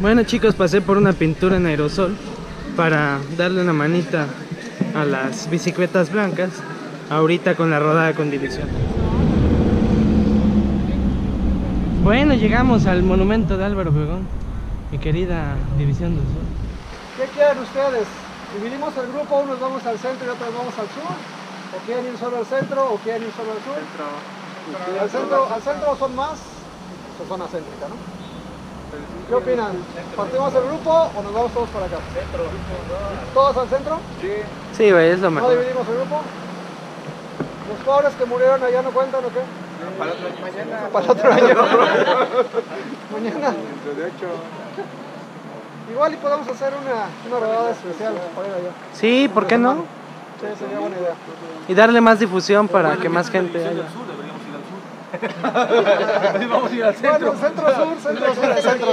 Bueno chicos, pasé por una pintura en aerosol para darle una manita a las bicicletas blancas ahorita con la rodada con División. Bueno, llegamos al monumento de Álvaro Obregón, mi querida División del Sur. ¿Qué quieren ustedes? ¿Dividimos el grupo? ¿Unos vamos al centro y otros vamos al sur? ¿O quieren ir solo al centro o quieren ir solo al sur? Centro. ¿Al centro son más? Son zona céntrica, ¿no? ¿Qué opinan? ¿Partimos el grupo o nos vamos todos para acá? Centro. ¿Todos al centro? Sí. Sí, güey, es lo mejor. ¿No dividimos el grupo? ¿Los pobres que murieron allá no cuentan o qué? No, para otro año. Mañana. Para otro año. Mañana. Dentro de 8. Igual y podemos hacer una rodada especial para ir allá. Sí, ¿por qué no? Sí, sería buena idea. Y darle más difusión para que más gente haya. Vamos a ir al centro. Bueno, centro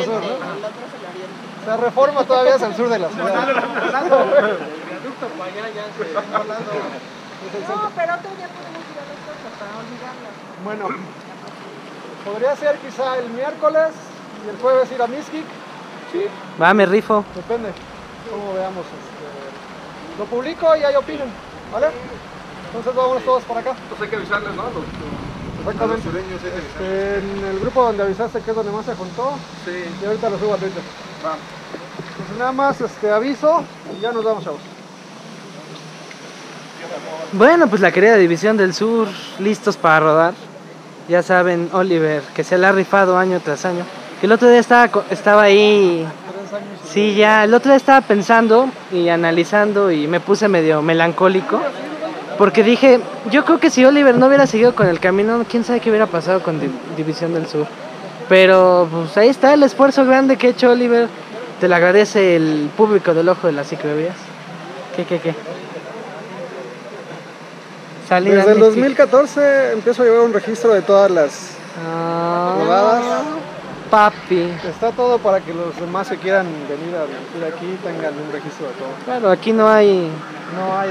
sur, ¿no? La Reforma todavía es al sur de la ciudad. No, pero otro día podemos ir a las cosas para olvidarlas. Bueno, podría ser quizá el miércoles y el jueves ir a Mixquic. Sí. Va, me rifo. Depende, como veamos. Lo publico y ahí opinen, ¿vale? Entonces vamos todos para acá. Entonces hay que avisarles, ¿no? Exactamente. En el grupo donde avisaste que es donde más se juntó, sí. Y ahorita lo subo a Twitter. Va. Pues nada más aviso y ya nos vamos, chavos. Bueno, pues la querida División del Sur, listos para rodar. Ya saben, Oliver, que se la ha rifado año tras año. El otro día estaba ahí. Sí, ya, el otro día estaba pensando y analizando y me puse medio melancólico. Porque dije, yo creo que si Oliver no hubiera seguido con el camino, quién sabe qué hubiera pasado con División del Sur. Pero pues ahí está el esfuerzo grande que ha hecho Oliver. Te lo agradece el público del Ojo de las Ciclovías. ¿Qué? Salida. Desde el 2014 empiezo a llevar un registro de todas las rodadas. Papi. Está todo para que los demás que quieran venir a vivir aquí tengan un registro de todo. Claro, aquí no hay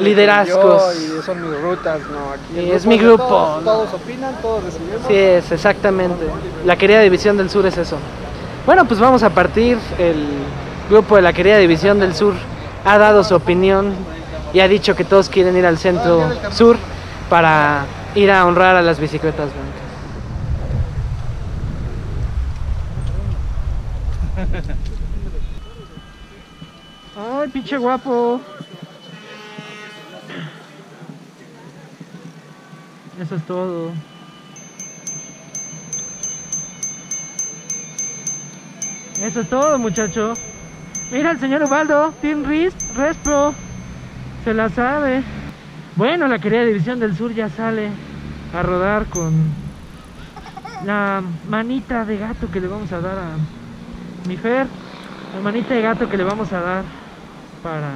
liderazgos. Y son mis rutas, no. Aquí es mi grupo. Todos opinan, todos decidimos. Sí, es exactamente. La querida División del Sur es eso. Bueno, pues vamos a partir. El grupo de la querida División del Sur ha dado su opinión y ha dicho que todos quieren ir al centro sur para ir a honrar a las bicicletas blancas. Ay, pinche guapo. Eso es todo. Eso es todo, muchacho. Mira el señor Ubaldo, Team Respro. Se la sabe. Bueno, la querida División del Sur ya sale a rodar con la manita de gato que le vamos a dar a mi Fer. La manita de gato que le vamos a dar para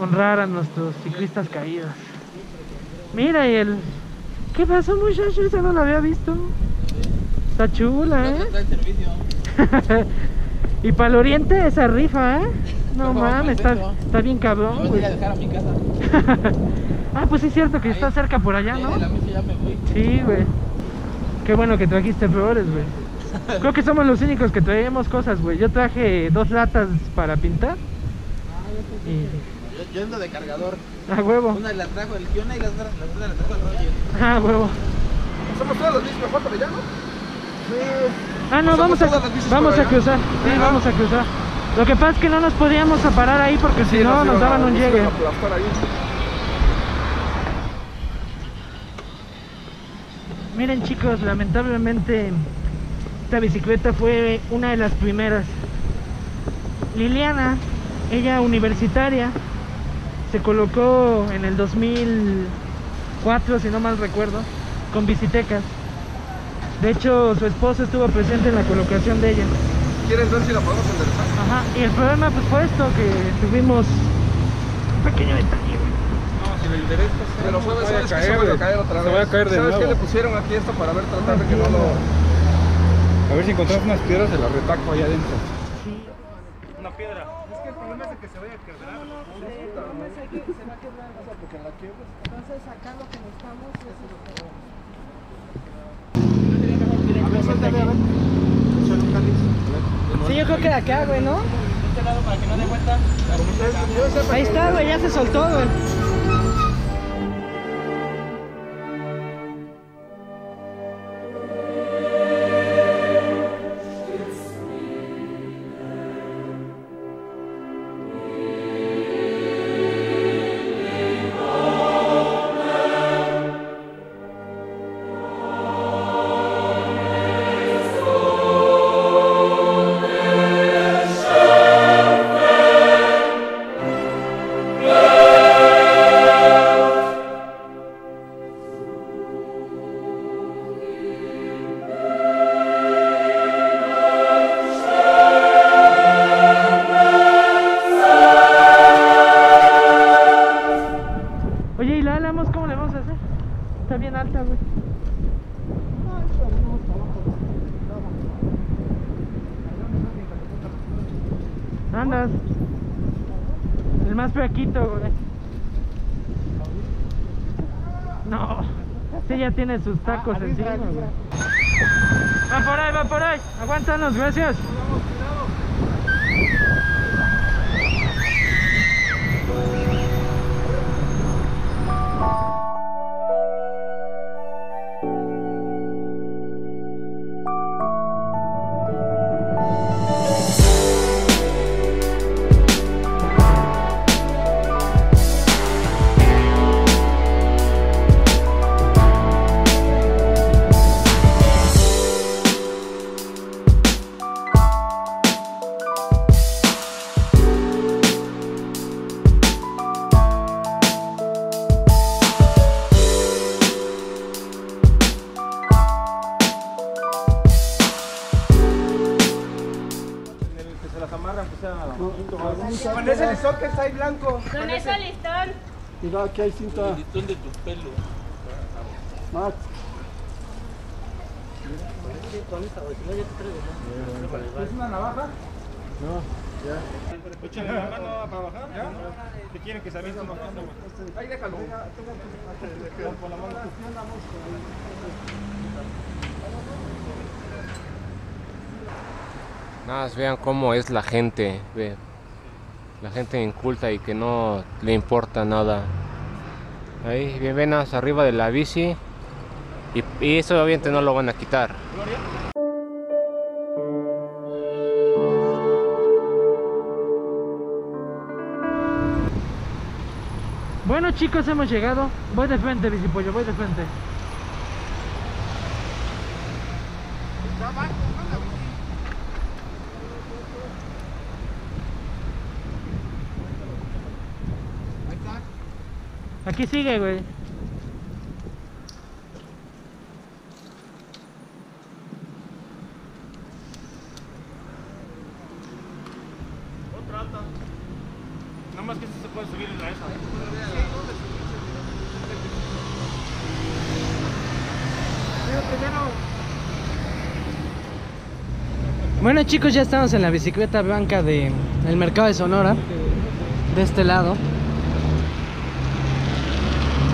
honrar a nuestros ciclistas caídos. Mira, y el... ¿Qué pasó, muchacho? Esa no la había visto. Está chula, ¿eh? Y para el oriente esa rifa, ¿eh? No mames, está bien cabrón. Yo voy a dejar a mi casa. Ah, pues sí es cierto que está cerca por allá, ¿no? Sí, güey. Qué bueno que trajiste flores, güey. Creo que somos los únicos que traemos cosas, güey. Yo traje 2 latas para pintar. Yo ando de cargador. Ah, huevo. Una la trajo el Kiona y la otra la trajo el Roger. Ah, huevo. Somos todos los mismos, ¿cuánto le llamo? Sí. Ah, no, vamos a cruzar. Sí, ajá. Vamos a cruzar. Lo que pasa es que no nos podíamos parar ahí porque sí, si no nos daban un llegue. Miren chicos, lamentablemente esta bicicleta fue una de las primeras. Liliana, ella universitaria, se colocó en el 2004, si no mal recuerdo, con Bicitecas. De hecho, su esposo estuvo presente en la colocación de ella. ¿Quieres ver si la podemos enderezar? Ajá, y el problema pues fue esto, que tuvimos un pequeño detalle. No, si lo enderezas, pero puede ser que se vaya a caer otra vez. Se vaya a caer de nuevo. ¿Sabes qué le pusieron aquí esto para ver, tratar de que no lo... A ver si encontramos unas piedras de la retaco allá adentro. Sí. Una piedra. Es que el problema es que se vaya a quebrar. No, es que se va a quebrar. O sea, porque la quiebra. Entonces acá lo que necesitamos es lo que... A ver, suéltale, a ver. Sí, yo creo creo que de acá, güey, ¿no? De este lado para que no dé vuelta. Ahí está, güey, ya se soltó, güey. Andas el más flaquito, güey. No, sí, ya tiene sus tacos encima, güey. Va por ahí, va por ahí. Aguántanos, gracias. Con ese listón que está ahí blanco. Con ese listón. Mira, aquí hay cinta. Con el listón de tu pelo. Max. ¿Es una navaja? No, ya. Échale la mano para bajar, ¿ya? ¿Te quieren que se avise más? Ahí déjalo. Con la mano. Nada, vean cómo es la gente, vean. La gente inculta y que no le importa nada. Ahí, bien, ven hasta arriba de la bici. Y eso obviamente no lo van a quitar. ¿Gloria? Bueno, chicos, hemos llegado. Voy de frente, bicipollo, voy de frente. Aquí sigue, güey. Otra alta. Nada más que si se puede subir en la esa. Bueno, chicos, ya estamos en la bicicleta blanca del mercado de Sonora. De este lado.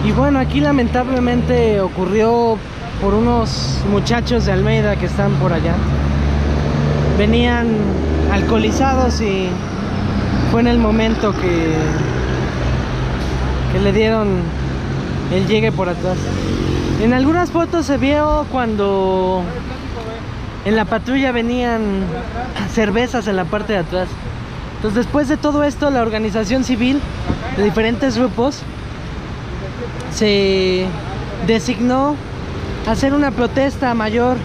Y bueno, aquí lamentablemente ocurrió por unos muchachos de Almeida que están por allá. Venían alcoholizados y fue en el momento que le dieron el llegue por atrás. En algunas fotos se vio cuando en la patrulla venían cervezas en la parte de atrás. Entonces, después de todo esto, la organización civil de diferentes grupos se designó a hacer una protesta mayor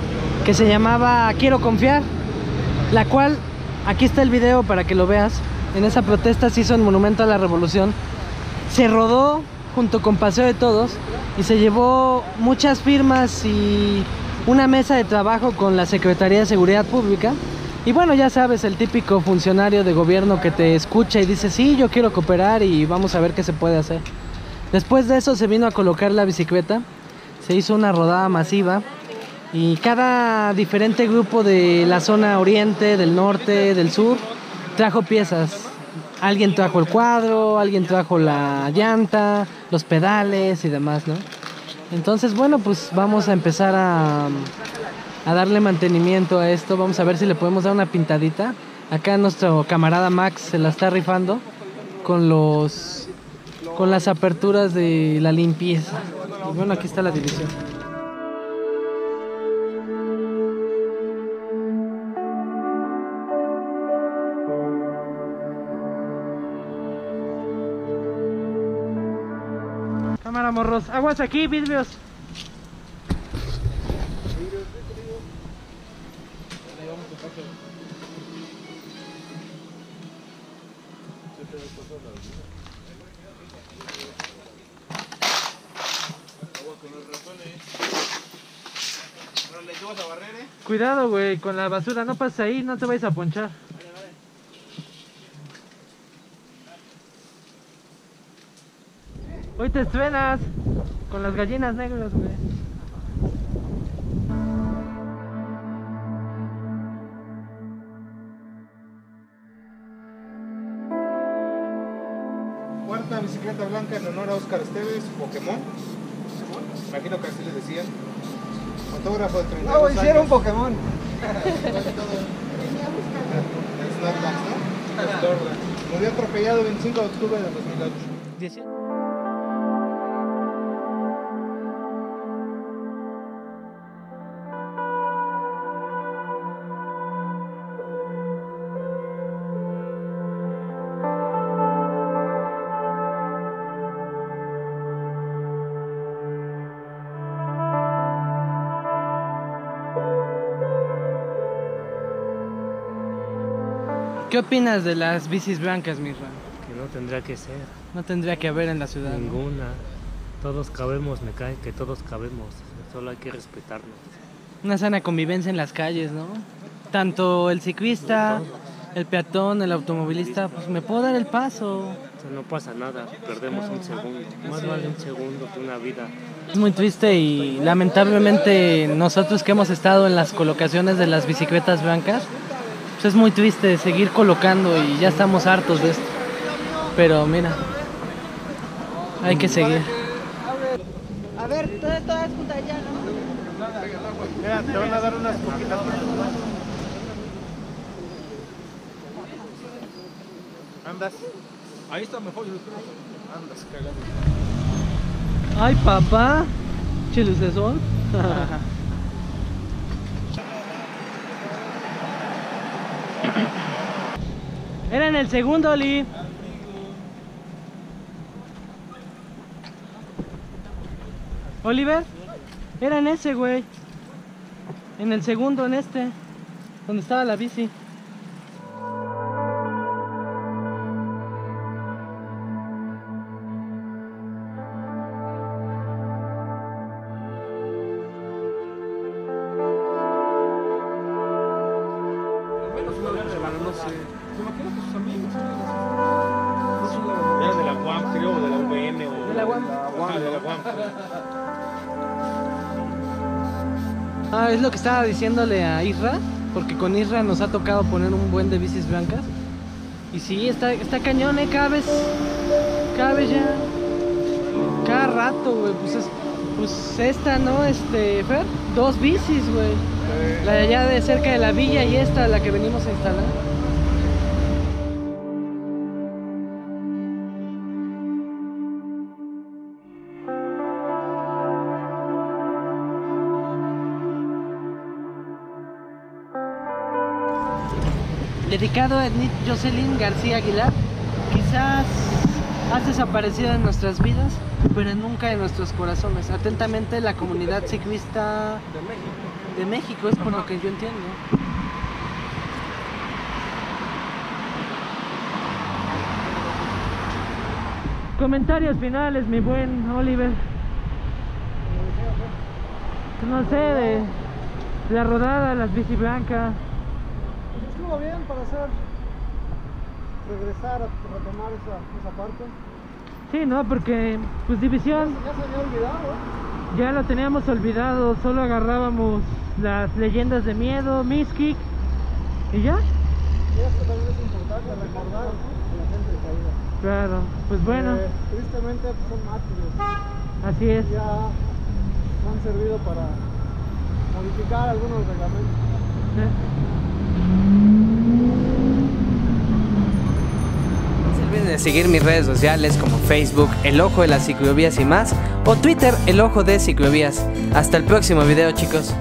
que se llamaba Quiero Confiar, la cual, aquí está el video para que lo veas. En esa protesta se hizo en Monumento a la Revolución, se rodó junto con Paseo de Todos y se llevó muchas firmas y una mesa de trabajo con la Secretaría de Seguridad Pública. Y bueno, ya sabes, el típico funcionario de gobierno que te escucha y dice, sí, yo quiero cooperar y vamos a ver qué se puede hacer. Después de eso se vino a colocar la bicicleta, se hizo una rodada masiva y cada diferente grupo de la zona oriente, del norte, del sur, trajo piezas. Alguien trajo el cuadro, alguien trajo la llanta, los pedales y demás, ¿no? Entonces, bueno, pues vamos a empezar a darle mantenimiento a esto, vamos a ver si le podemos dar una pintadita. Acá nuestro camarada Max se la está rifando con las aperturas de la limpieza. Y bueno, aquí está la división. Cámara, morros. Aguas aquí, vidrios. Cuidado, güey, con la basura, no pases ahí, no te vayas a ponchar. Vale. Hoy te estrenas con las gallinas negras, güey. Cuarta bicicleta blanca en honor a Oscar Esteves, Pokémon. Imagino que así les decían. Fotógrafo de 32 años. No, hicieron Pokémon. Murió atropellado el 25 de octubre de 2008. ¿Qué opinas de las bicis blancas, Mirra? Que no tendría que ser. No tendría que haber en la ciudad. Ninguna. ¿No? Todos cabemos, me cae que todos cabemos. Solo hay que respetarnos. Una sana convivencia en las calles, ¿no? Tanto el ciclista, el peatón, el automovilista, pues me puedo dar el paso. O sea, no pasa nada, perdemos un segundo. Más vale un segundo que una vida. Es muy triste y lamentablemente nosotros que hemos estado en las colocaciones de las bicicletas blancas, es muy triste seguir colocando y ya estamos hartos de esto, pero mira, hay que seguir. A ver, todas juntas ya, ¿no? Mira, te van a dar unas poquitas. Andas. Ahí está mejor. Andas, cagando. Ay, papá. Chiles de sol. Era en el segundo, Oli. Oliver, era en ese, güey. En el segundo, en este, donde estaba la bici. Ah, es lo que estaba diciéndole a Isra, porque con Isra nos ha tocado poner un buen de bicis blancas. Y sí, está cañón, cada vez ya, cada rato, güey, pues esta, ¿no? Fer, dos bicis, güey, la de allá de cerca de la villa y esta, la que venimos a instalar. Dedicado a Ednith Jocelyn García Aguilar, quizás has desaparecido de nuestras vidas, pero nunca de nuestros corazones. Atentamente, la comunidad ciclista de México, es por lo que yo entiendo. Comentarios finales, mi buen Oliver. No sé, de la rodada, las bici blancas. Estuvo bien para regresar a retomar esa parte. Sí, no, porque pues División ya se había olvidado, ¿eh? Ya lo teníamos olvidado, solo agarrábamos las leyendas de miedo, Mixquic y ya. Y esto también es importante recordar a la gente de caída. Claro, pues bueno. Tristemente pues, son mártires. Así es. Ya han servido para modificar algunos reglamentos. ¿Eh? puedes seguir mis redes sociales como Facebook, El Ojo de las Ciclovías y más, o Twitter, El Ojo de Ciclovías. Hasta el próximo video, chicos.